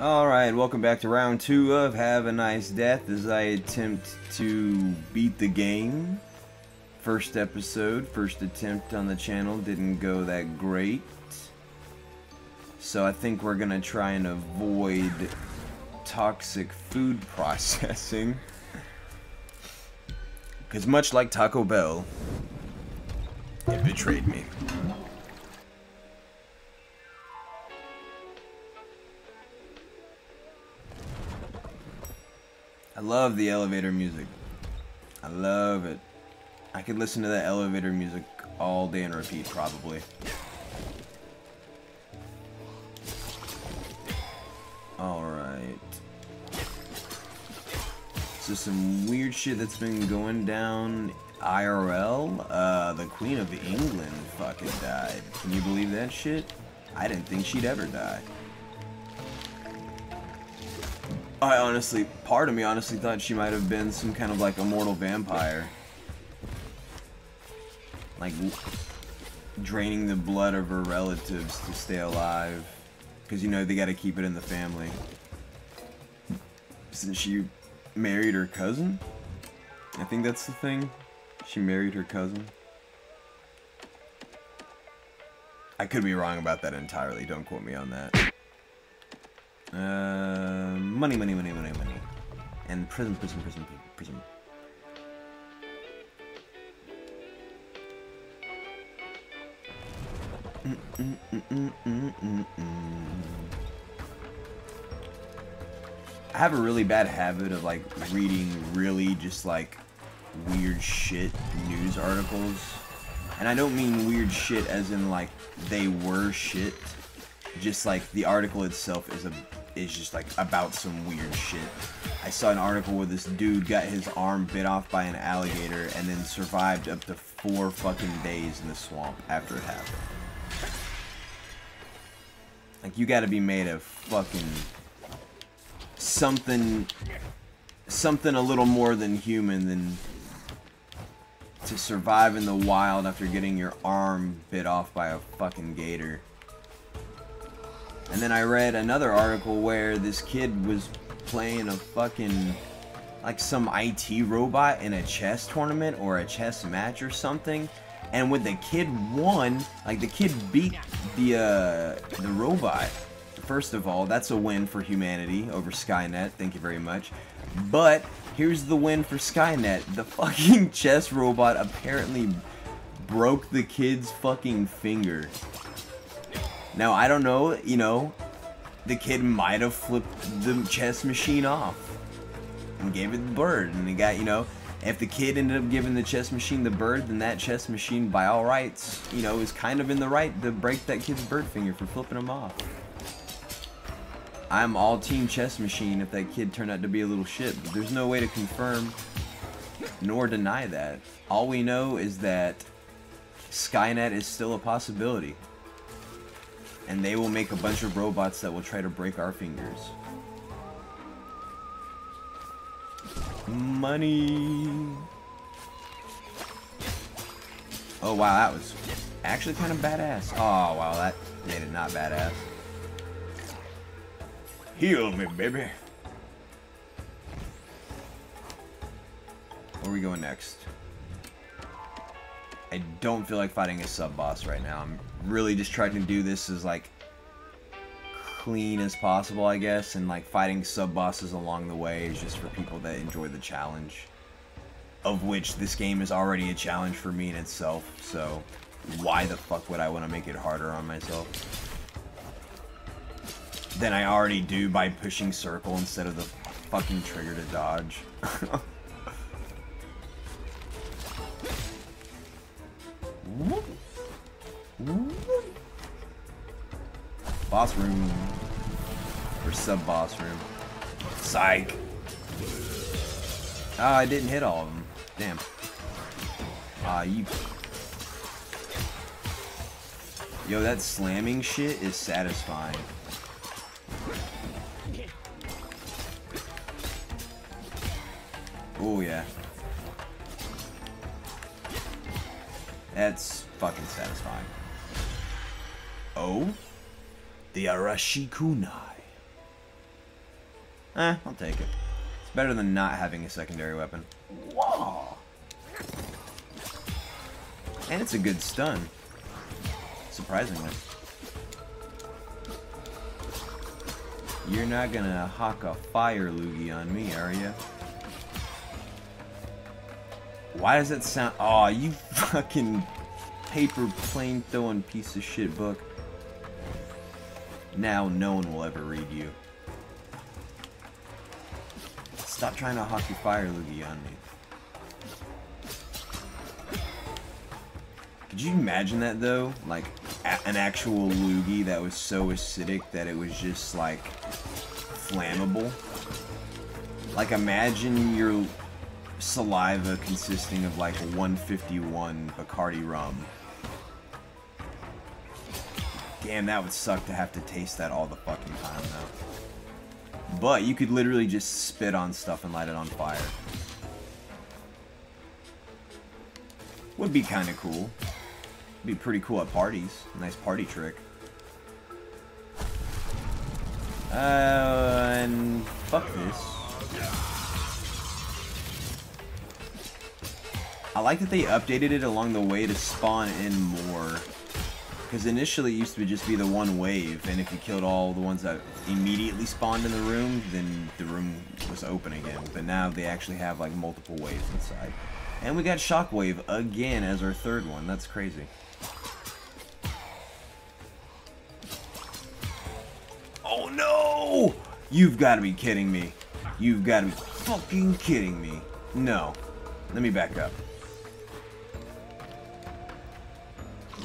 Alright, welcome back to round 2 of Have a Nice Death as I attempt to beat the game. First episode, first attempt on the channel didn't go that great. So I think we're gonna try and avoid Toxic Food Processing. Because much like Taco Bell, it betrayed me. I love the elevator music. I love it. I could listen to that elevator music all day and repeat, probably. Alright. So some weird shit that's been going down IRL. The Queen of England fucking died. Can you believe that shit? I didn't think she'd ever die. I honestly, part of me honestly thought she might have been some kind of like immortal vampire. Like, draining the blood of her relatives to stay alive. Because, you know, they gotta keep it in the family. Since she married her cousin? I think that's the thing. She married her cousin. I could be wrong about that entirely, don't quote me on that. Money. And prison. I have a really bad habit of like reading really just like weird shit news articles. And I don't mean weird shit as in like they were shit. Just like the article itself is just like about some weird shit. I saw an article where this dude got his arm bit off by an alligator and then survived up to 4 fucking days in the swamp after it happened. Like, you gotta be made of fucking something a little more than human than to survive in the wild after getting your arm bit off by a fucking gator. And then I read another article where this kid was playing a fucking, like, some IT robot in a chess tournament or a chess match or something. And when the kid won, like, the kid beat the robot. First of all, that's a win for humanity over Skynet. Thank you very much. But here's the win for Skynet. The fucking chess robot apparently broke the kid's fucking finger. Now, I don't know, you know, the kid might have flipped the chess machine off and gave it the bird, and it got, you know, if the kid ended up giving the chess machine the bird, then that chess machine, by all rights, you know, is kind of in the right to break that kid's bird finger for flipping him off. I'm all team chess machine if that kid turned out to be a little shit, but there's no way to confirm nor deny that. All we know is that Skynet is still a possibility. And they will make a bunch of robots that will try to break our fingers. Money. Oh wow, that was actually kind of badass. Oh wow, that made it not badass. Heal me, baby. Where are we going next? I don't feel like fighting a sub-boss right now. I'm really just trying to do this as like clean as possible, I guess, and like fighting sub-bosses along the way is just for people that enjoy the challenge, of which this game is already a challenge for me in itself, so why the fuck would I want to make it harder on myself than I already do by pushing circle instead of the fucking trigger to dodge. Boss room. Or sub-boss room. Psych! Ah, I didn't hit all of them. Damn. Ah, you... Yo, that slamming shit is satisfying. Oh, yeah. That's fucking satisfying. Oh? The Arashikunai. Eh, I'll take it. It's better than not having a secondary weapon. Whoa! And it's a good stun. Surprisingly. You're not gonna hawk a fire loogie on me, are you? Why does that sound... Aw, you fucking paper plane throwing piece of shit book. Now no one will ever read you. Stop trying to hawk your fire loogie on me. Could you imagine that though? Like, an actual loogie that was so acidic that it was just like flammable? Like, imagine your saliva consisting of like 151 Bacardi rum. Damn, that would suck to have to taste that all the fucking time though. But you could literally just spit on stuff and light it on fire. Would be kinda cool. Be pretty cool at parties. Nice party trick. And fuck this. I like that they updated it along the way to spawn in more. Because initially it used to just be the one wave, and if you killed all the ones that immediately spawned in the room, then the room was open again. But now they actually have like multiple waves inside. And we got Shockwave again as our third one. That's crazy. Oh no! You've got to be kidding me. You've got to be fucking kidding me. No. Let me back up.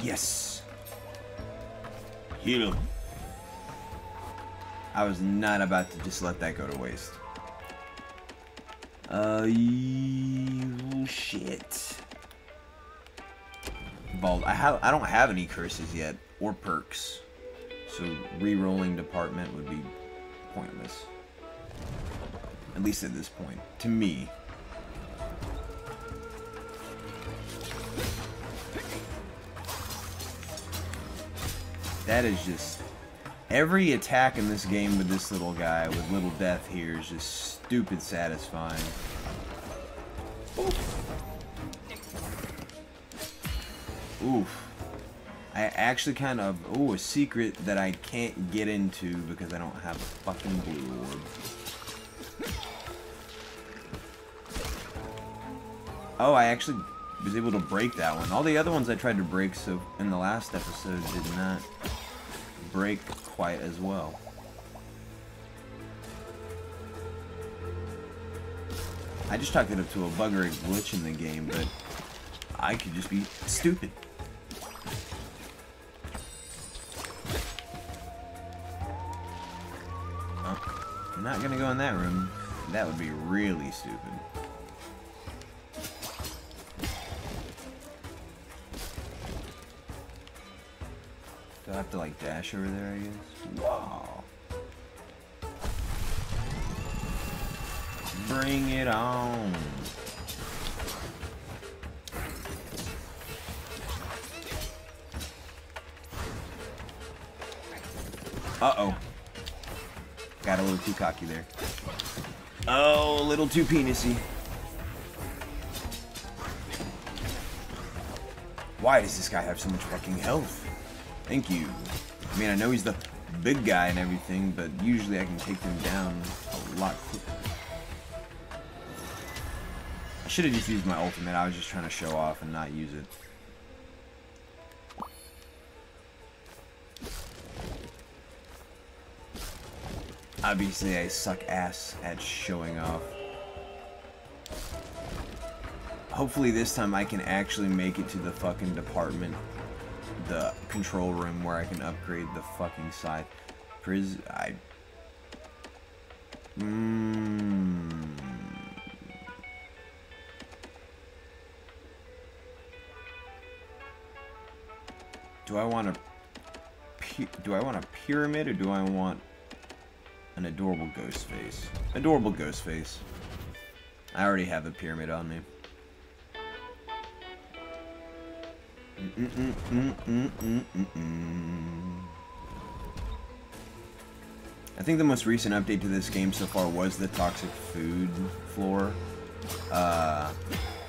Yes. Heal. I was not about to just let that go to waste. Shit. Bald. I don't have any curses yet, or perks. So re-rolling department would be pointless. At least at this point. To me. That is just... Every attack in this game with this little guy, with little death here, is just stupid satisfying. Oof. I actually kind of... Ooh, a secret that I can't get into because I don't have a fucking blue orb. Oh, I actually was able to break that one. All the other ones I tried to break so in the last episode did not break quite as well. I just talked it up to a bug or a glitch in the game, but I could just be stupid. Oh, I'm not gonna go in that room. That would be really stupid. Do I have to like dash over there, I guess? Wow. Bring it on. Uh-oh. Got a little too cocky there. Oh, a little too penis-y. Why does this guy have so much fucking health? Thank you. I mean, I know he's the big guy and everything, but usually I can take him down a lot quicker. I should have just used my ultimate. I was just trying to show off and not use it. Obviously, I suck ass at showing off. Hopefully this time I can actually make it to the fucking department. The control room where I can upgrade the fucking scythe. Do I want a pyramid or do I want... An adorable ghost face. Adorable ghost face. I already have a pyramid on me. I think the most recent update to this game so far was the Toxic Food floor.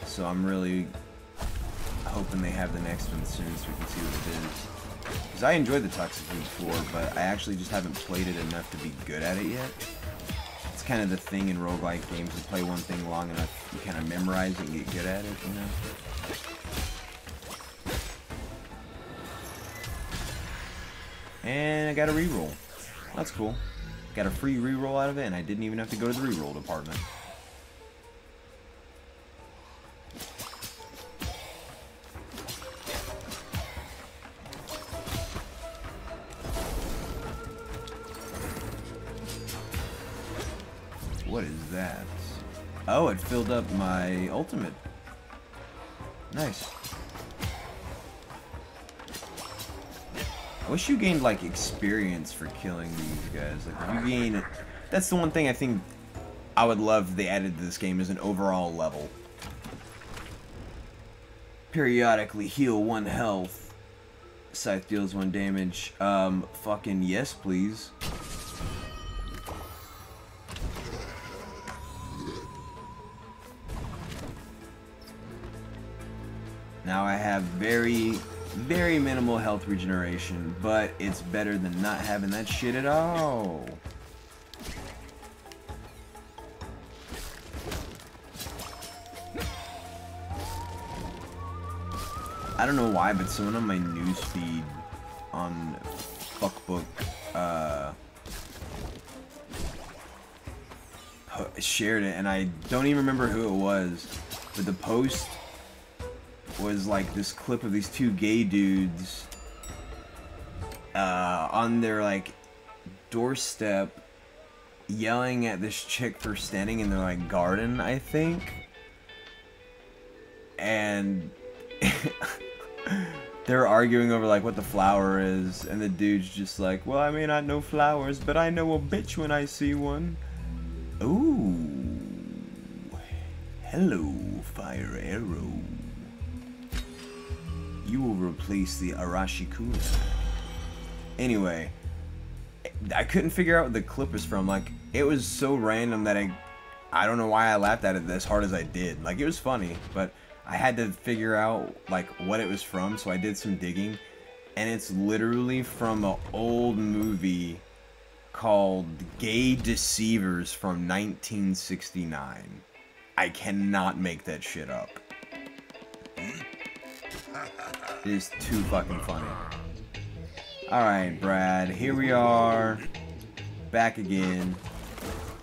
So I'm really hoping they have the next one soon so we can see what it is. Because I enjoyed the Toxic Food floor, but I actually just haven't played it enough to be good at it yet. It's kind of the thing in roguelike games, you play one thing long enough, you kind of memorize it and get good at it, you know? And I got a reroll. That's cool. Got a free reroll out of it, and I didn't even have to go to the reroll department. What is that? Oh, it filled up my ultimate. Nice. I wish you gained, like, experience for killing these guys. Like, if you gain... That's the one thing I think I would love they added to this game is an overall level. Periodically heal 1 health. Scythe deals 1 damage. Fucking yes, please. Now I have very minimal health regeneration, but it's better than not having that shit at all. I don't know why, but someone on my newsfeed on Fuckbook shared it, and I don't even remember who it was, but the post was like this clip of these 2 gay dudes on their like doorstep yelling at this chick for standing in their like garden, I think, and they're arguing over like what the flower is, and the dude's just like, well, I may not know flowers, but I know a bitch when I see one. Ooh, hello, fire arrow. You will replace the Arashikura. Anyway, I couldn't figure out what the clip was from. Like, it was so random that I don't know why I laughed at it as hard as I did. Like, it was funny, but I had to figure out like what it was from, so I did some digging, and it's literally from an old movie called Gay Deceivers from 1969. I cannot make that shit up. It is too fucking funny. Alright, Brad. Here we are. Back again.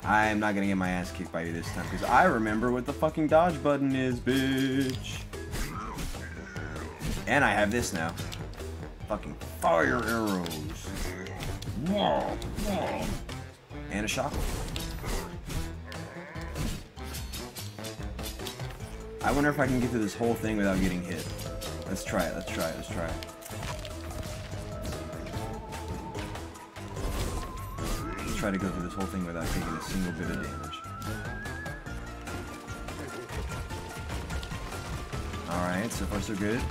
I am not gonna get my ass kicked by you this time, because I remember what the fucking dodge button is, bitch. And I have this now. Fucking fire arrows. And a shotgun. I wonder if I can get through this whole thing without getting hit. Let's try it, let's try it, let's try it. Let's try to go through this whole thing without taking a single bit of damage. Alright, so far so good.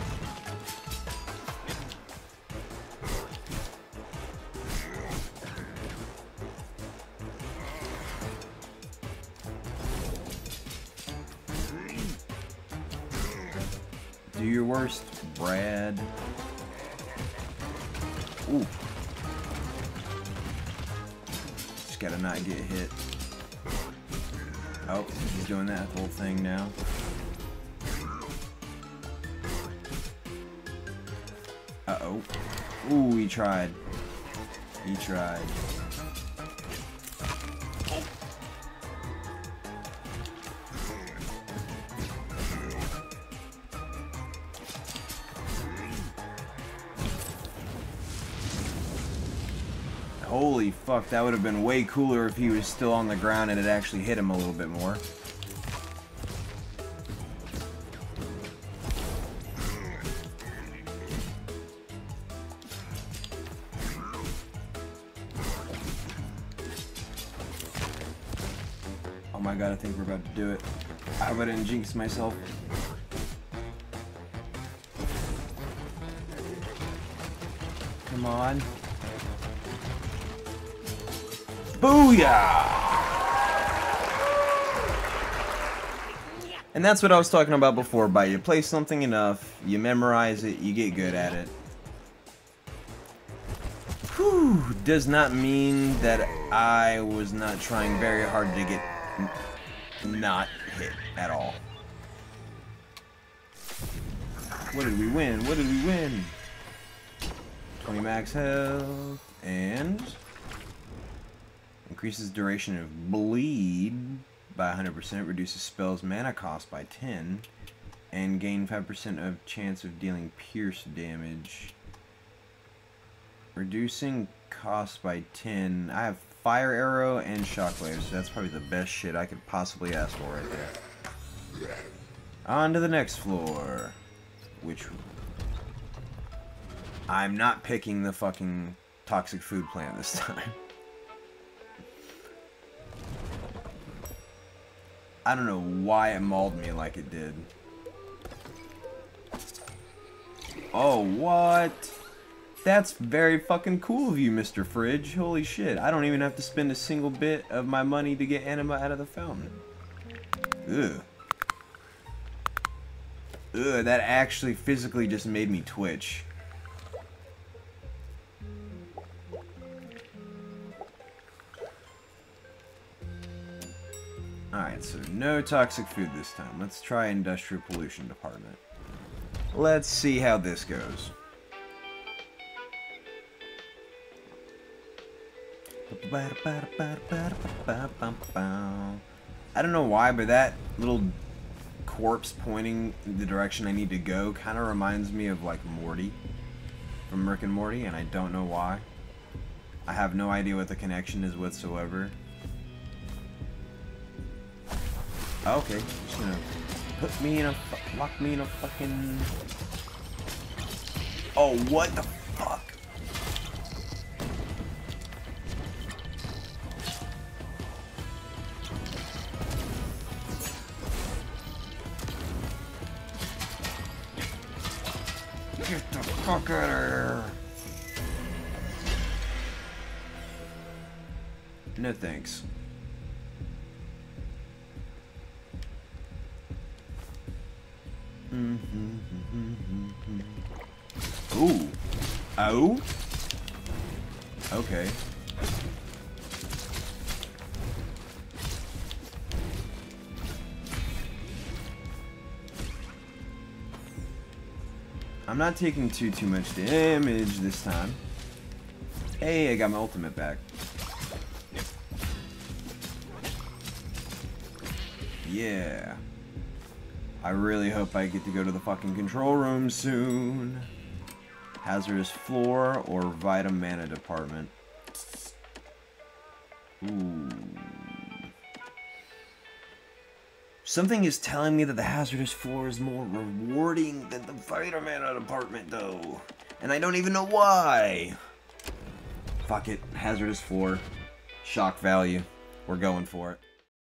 Do your worst, Brad. Ooh. Just gotta not get hit. Oh, he's doing that whole thing now. Uh-oh. Ooh, he tried. He tried. Holy fuck, that would have been way cooler if he was still on the ground and it actually hit him a little bit more. Oh my god, I think we're about to do it. I hope I didn't jinx myself. Come on. Booyah! And that's what I was talking about before, by you play something enough, you memorize it, you get good at it. Whew, does not mean that I was not trying very hard to get not hit at all. What did we win? What did we win? 20 max health, and increases duration of bleed by 100%, reduces spells mana cost by 10, and gain 5% of chance of dealing pierce damage, reducing cost by 10. I have fire arrow and shockwave, so that's probably the best shit I could possibly ask for right there. On to the next floor, which I'm not picking the fucking toxic food plant this time. I don't know why it mauled me like it did. Oh, what? That's very fucking cool of you, Mr. Fridge. Holy shit, I don't even have to spend a single bit of my money to get anima out of the fountain. Ugh. Ugh, that actually physically just made me twitch. Alright, so no toxic food this time. Let's try Industrial Pollution Department. Let's see how this goes. I don't know why, but that little corpse pointing the direction I need to go kind of reminds me of, like, Morty. From Rick and Morty, and I don't know why. I have no idea what the connection is whatsoever. Okay, just gonna put me in a lock me in a fucking. Oh, what the fuck? Get the fuck out of here! No thanks. Ooh. Oh? Okay. I'm not taking too much damage this time. Hey, I got my ultimate back. Yeah. I really hope I get to go to the fucking control room soon. Hazardous floor or Vita Mana department. Ooh. Something is telling me that the hazardous floor is more rewarding than the Vita Mana department, though. And I don't even know why. Fuck it. Hazardous floor. Shock value. We're going for it.